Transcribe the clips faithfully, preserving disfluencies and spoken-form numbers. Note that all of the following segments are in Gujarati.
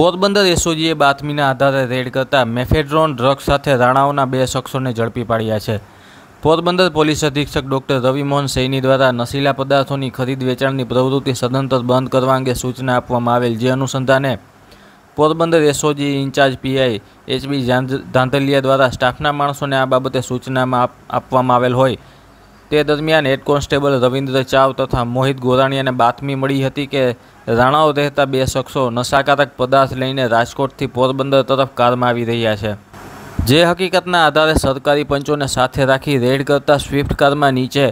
પોરબંદર એસઓજીએ બાતમીના આધારે રેડ કરતા મેફેડ્રોન ડ્રગ્સ સાથે રાણાઓના બે શખ્સોને ઝડપી પાડ્યા છે. પોરબંદર પોલીસ અધિક્ષક ડોક્ટર રવિમોહન સેહની દ્વારા નશીલા પદાર્થોની ખરીદ વેચાણની પ્રવૃત્તિ સદંતર બંધ કરવા અંગે સૂચના આપવામાં આવેલ, જે અનુસંધાને Porbandar SOG incharge P I H B. Dhandhaliya દ્વારા સ્ટાફના માણસોને આ બાબતે સૂચનામાં આપવામાં આવેલ હોય તે દરમિયાન હેડ કોન્સ્ટેબલ રવિन्द्ર ચાવ તથા મોહિત ગોરાણિયાને બાતમી મળી હતી કે રાણાઓ રહેતા બે શખ્સો નશાકારક પદાર્થ લઈને રાજકોટથી પોરબંદર તરફ કારમાં આવી રહ્યા છે. જે હકીકતના આધારે સરકારી પંચોને સાથે રાખી રેડ કરતા સ્વિફ્ટ કારમાં નીચે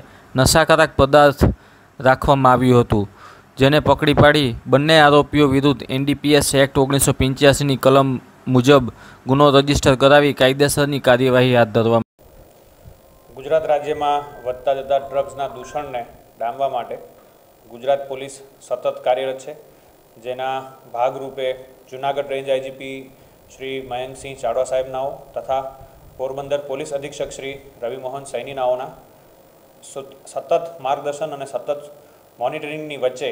નશાકારક પદાર્થ રાખવામાં આવ્યું હતું, જેને પકડી પાડી બંને આરોપીઓ વિરુદ્ધ એનડીપીએસ એક્ટ ઓગણીસો પંચ્યાસીની કલમ મુજબ ગુનો રજીસ્ટર કરાવી કાયદેસરની કાર્યવાહી હાથ ધરવામાં. ગુજરાત રાજ્યમાં વધતા જતા ડ્રગ્સના દૂષણને ડામવા માટે ગુજરાત પોલીસ સતત કાર્યરત છે, જેના ભાગરૂપે જૂનાગઢ રેન્જ આઈજીપી શ્રી મયંકસિંહ ચારોડ સાહેબનાઓ તથા પોરબંદર પોલીસ અધિક્ષક શ્રી રવિમોહન સૈનીનાઓના સતત માર્ગદર્શન અને સતત મોનિટરિંગની વચ્ચે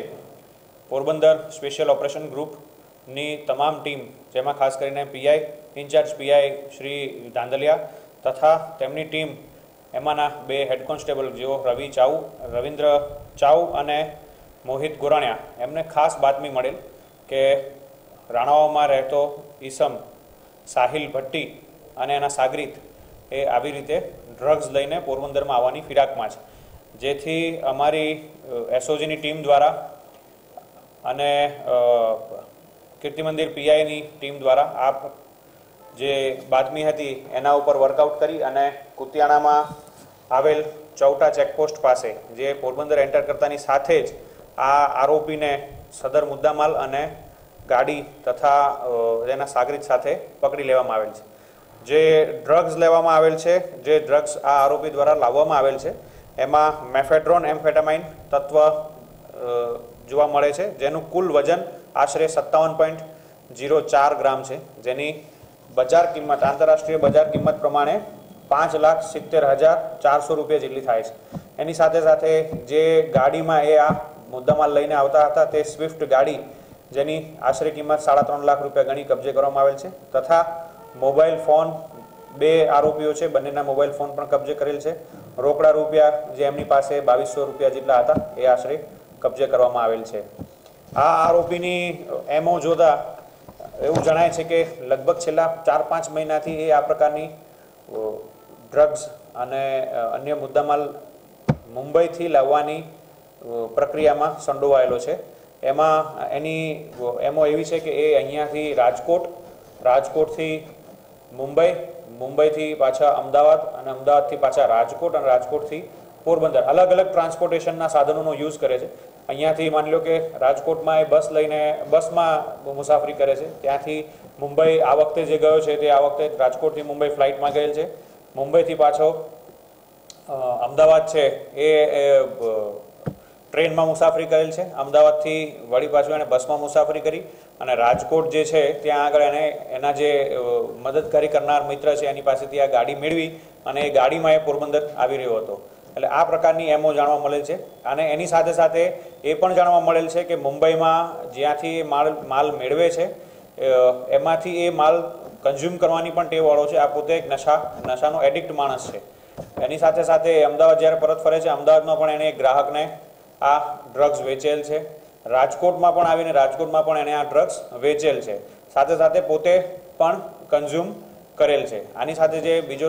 પોરબંદર સ્પેશિયલ ઓપરેશન ગ્રુપની તમામ ટીમ, જેમાં ખાસ કરીને PI incharge PI Shri Dhandhaliya તથા તેમની ટીમ, એમાંના બે હેડ કોન્સ્ટેબલ જેઓ રવિ ચાવ રવિન્દ્ર ચાવ અને મોહિત ગોરાણિયા, એમને ખાસ બાતમી મળેલ કે રાણાઓમાં રહેતો ઈસમ સાહિલ ભટ્ટી અને એના સાગરીત એ આવી રીતે ડ્રગ્સ લઈને પોરબંદરમાં આવવાની ફિરાકમાં છે. જેથી અમારી એસઓજીની ટીમ દ્વારા અને कीर्ति मंदिर પીઆઈની ટીમ દ્વારા આપ જે બાતમી હતી એના ઉપર વર્કઆઉટ કરી અને કુતિયાણામાં આવેલ ચૌટા ચેકપોસ્ટ પાસે જે પોરબંદર એન્ટર કરતાની સાથે જ આ આરોપીને સદર મુદ્દામાલ અને ગાડી તથા એના સાગરીત સાથે પકડી લેવામાં આવેલ છે. જે ડ્રગ્સ લેવામાં આવેલ છે, જે ડ્રગ્સ આ આરોપી દ્વારા લાવવામાં આવેલ છે, એમાં મેફેડ્રોન એમ્ફેટામાઇન તત્વ જોવા મળે છે, જેનું કુલ વજન આશરે સત્તાવન પોઈન્ટ ઝીરો ચાર ગ્રામ છે, જેની બજાર કિંમત આંતરરાષ્ટ્રીય બજાર કિંમત પ્રમાણે પાંચ લાખ સિત્તેર હજાર ચારસો રૂપિયા જેટલી થાય છે. એની સાથે સાથે જે ગાડીમાં એ આ મુદ્દામાલ લઈને આવતા હતા તે સ્વિફ્ટ ગાડી, જેની આશરે કિંમત સાડા ત્રણ લાખ રૂપિયા ગણી કબજે કરવામાં આવેલ છે, તથા મોબાઈલ ફોન, બે આરોપીઓ છે બંનેના મોબાઈલ ફોન પણ કબજે કરેલ છે. રોકડા રૂપિયા જે એમની પાસે બાવીસો રૂપિયા જેટલા હતા એ આશરે કબજે કરવામાં આવેલ છે. આ આરોપીની એમઓ જોતા એવું જણાય છે કે લગભગ છેલ્લા ચાર પાંચ મહિનાથી એ આ પ્રકારની ડ્રગ્સ અને અન્ય મુદ્દામાલ મુંબઈથી લાવવાની પ્રક્રિયામાં સંડોવાયેલો છે. એમાં એની એમો એવી છે કે એ અહીંયાથી રાજકોટ, રાજકોટથી મુંબઈ, મુંબઈથી પાછા અમદાવાદ અને અમદાવાદથી પાછા રાજકોટ અને રાજકોટથી પોરબંદર અલગ અલગ ટ્રાન્સપોર્ટેશનના સાધનોનો યુઝ કરે છે. અહીંયાથી માની લો કે રાજકોટમાં એ બસ લઈને બસમાં મુસાફરી કરે છે, ત્યાંથી મુંબઈ આ વખતે જે ગયો છે તે આ વખતે રાજકોટથી મુંબઈ ફ્લાઇટમાં ગયેલ છે, મુંબઈથી પાછો અમદાવાદ છે એ ટ્રેનમાં મુસાફરી કરેલ છે, અમદાવાદથી વળી પાછું એણે બસમાં મુસાફરી કરી અને રાજકોટ જે છે ત્યાં આગળ એણે એના જે મદદકારી કરનાર મિત્ર છે એની પાસેથી આ ગાડી મેળવી અને એ ગાડીમાં એ પોરબંદર આવી રહ્યો હતો. એટલે આ પ્રકારની એમઓ જાણવા મળેલ છે. અને એની સાથે સાથે એ પણ જાણવા મળેલ છે કે મુંબઈમાં જ્યાંથી માલ માલ મેળવે છે એમાંથી એ માલ કન્ઝ્યુમ કરવાની પણ ટેવવાળો છે. આ પોતે એક નશા નશાનો એડિક્ટ માણસ છે. એની સાથે સાથે અમદાવાદ જ્યારે પરત ફરે છે, અમદાવાદમાં પણ એણે એક ગ્રાહકને આ ડ્રગ્સ વેચેલ છે, રાજકોટમાં પણ આવીને રાજકોટમાં પણ એણે આ ડ્રગ્સ વેચેલ છે, સાથે સાથે પોતે પણ કન્ઝ્યુમ કરેલ છે. આની સાથે જે બીજો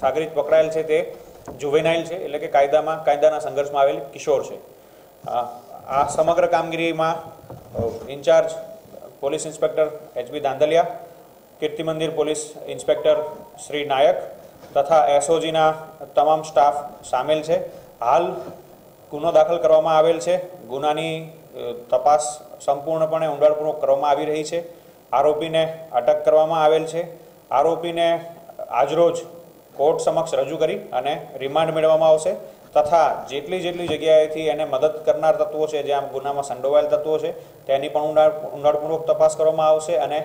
સાગરીત પકડાયેલ છે તે જુવેનાઇલ છે, એટલે કે કાયદામાં કાયદાના સંઘર્ષમાં આવેલ કિશોર છે. આ સમગ્ર કામગીરીમાં incharge police inspector HB Dhandhaliya, Kirti Mandir police inspector Shri નાયક તથા એસઓજીના તમામ સ્ટાફ સામેલ છે. હાલ ગુનો દાખલ કરવામાં આવેલ છે. ગુનાની તપાસ સંપૂર્ણપણે ઊંડાણપૂર્વક કરવામાં આવી રહી છે. આરોપીને અટક કરવામાં આવેલ છે. આરોપીને આજરોજ કોર્ટ સમક્ષ રજૂ કરી અને રિમાન્ડ મેળવવામાં આવશે, તથા જેટલી જેટલી જગ્યાએથી એને મદદ કરનાર તત્વો છે, જ્યાં ગુનામાં સંડોવાયેલ તત્વો છે તેની પણ ઊંડાણ ઊંડાણપૂર્વક તપાસ કરવામાં આવશે. અને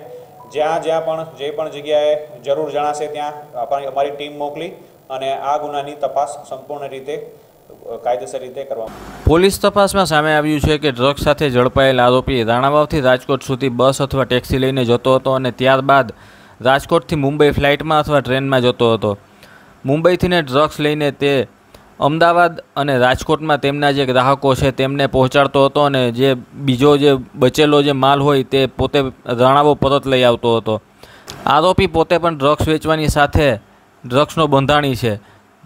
જ્યાં જ્યાં પણ જે પણ જગ્યાએ જરૂર જણાશે ત્યાં અમારી ટીમ મોકલી અને આ ગુનાની તપાસ સંપૂર્ણ રીતે કાયદેસર રીતે કરવામાં. પોલીસ તપાસમાં સામે આવ્યું છે કે ડ્રગ્સ સાથે ઝડપાયેલ આરોપી રાણાવાવથી રાજકોટ સુધી બસ અથવા ટેક્સી લઈને જતો હતો અને ત્યારબાદ રાજકોટથી મુંબઈ ફ્લાઇટમાં અથવા ટ્રેનમાં જતો હતો. મુંબઈથીને ડ્રગ્સ લઈને તે अमદાवाद अने राजकोटमां तेमना जे ग्राहको छे तेमने पहोंचाडतो हतो अने जे बीजो जे बचेलो जे माल होय ते पोते राणावो परत लई आवतो हतो. आरोपी पोते पण ड्रग्स वेचवानी साथे ड्रग्सनो बंधाणी छे.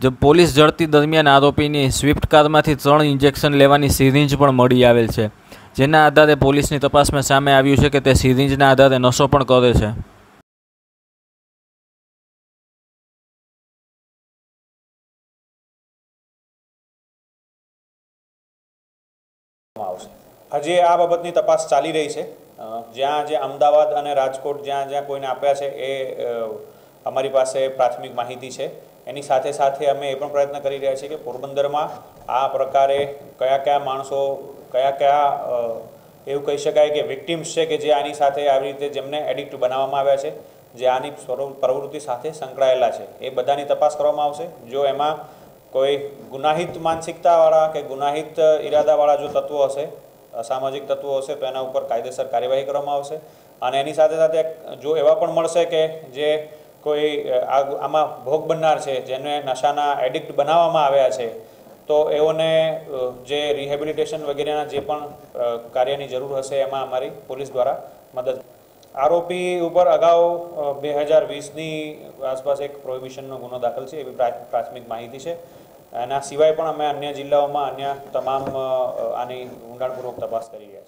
जे पोलीस झडती दरमियान आरोपीनी स्विफ्ट कारमांथी त्रण इंजेक्शन लेवानी सीरिंज पण मळी आवेल छे, जेना आधारे पोलीसनी तपासमां सामे आव्युं छे के ते सीरिंजना आधारे नशो पण करे छे. हजे आ बाबतनी तपास चाली रही है. ज्यां जे अमदावाद अने राजकोट ज्यां ज्यां कोईने आप्या छे ए अमारी पासे प्राथमिक माहिती छे. एनी साथे साथे अमे ए पण प्रयत्न करी रह्या छीए के पोरबंदर में आ प्रकारे कया कया माणसो कया क्या एवुं कही शकाय के विक्टिम्स छे के जे आनी साथे आ रीते जेमने एडिक्ट बनाववामां आव्या छे, जे आनी प्रवृत्ति साथे संकळायेला छे, ए बधानी तपास करवामां आवशे. जो एमां कोई गुनाहित मानसिकतावाळा के गुनाहित इरादावाळा जो तत्व हशे, असामाजिक तत्वों से तो एना उपर कायदेसर कार्यवाही करवामां आवशे. अने एनी साथे साथे जो एवा पण मळशे के जे कोई आमां भोग बननार छे, जेने नशाना एडिक्ट बनाववामां आव्या छे, तो एओने जे रिहेबिलिटेशन वगैरेना जे पण कार्यनी जरूर हशे एमां अमारी पोलीस द्वारा मदद. आरोपी उपर अगाऊ बे हज़ार वीसनी आसपास एक प्रोहिबिशननो गुनो दाखल छे, एवी प्राथमिक माहिती छे. એના સિવાય પણ અમે અન્ય જિલ્લાઓમાં અન્ય તમામ આની ઊંડાણપૂર્વક તપાસ કરી રહ્યા છીએ.